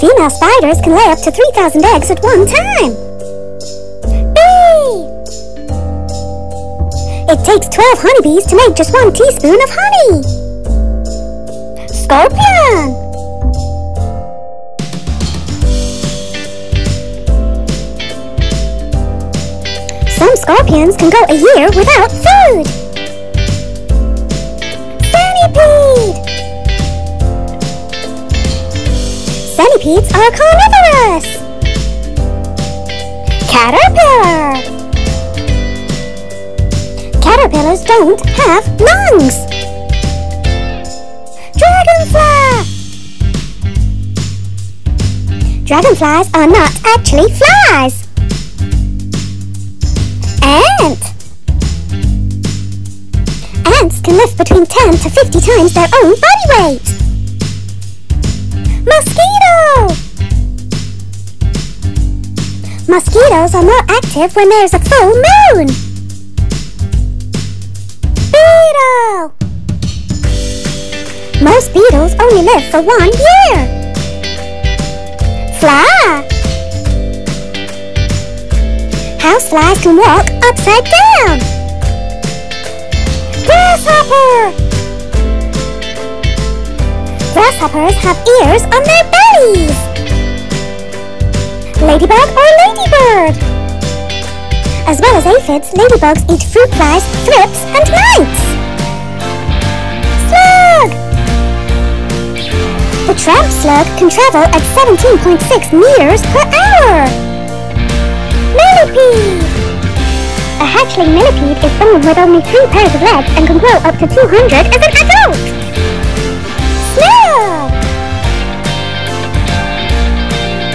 Female spiders can lay up to 3,000 eggs at one time. Bee! It takes 12 honeybees to make just 1 teaspoon of honey. Scorpion! Some scorpions can go a year without food. Centipede! Centipedes are carnivorous. Caterpillar. Caterpillars don't have lungs. Dragonfly. Dragonflies are not actually flies. Ant. Ants can lift between 10 to 50 times their own body weight. Mosquito! Mosquitoes are more active when there's a full moon. Beetle! Most beetles only live for 1 year. Fly! Houseflies can walk upside down. Grasshopper! Grasshoppers have ears on their bellies. Ladybug or ladybird. As well as aphids, ladybugs eat fruit flies, thrips, and mites. Slug. The tramp slug can travel at 17.6 meters per hour. Millipede. A hatchling millipede is born with only 3 pairs of legs and can grow up to 200 as an adult.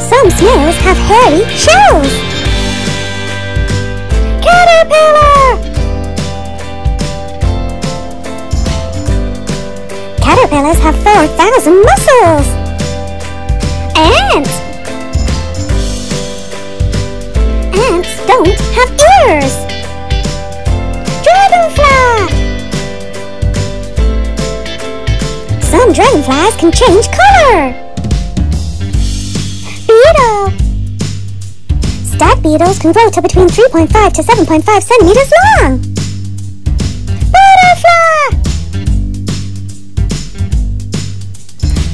Some snails have hairy shells. Caterpillar! Caterpillars have 4,000 muscles. Ants! Ants don't have ears. Dragonfly! Some dragonflies can change color. Stag beetles can grow to between 3.5 to 7.5 centimeters long. Butterfly!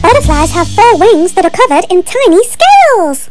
Butterflies have 4 wings that are covered in tiny scales.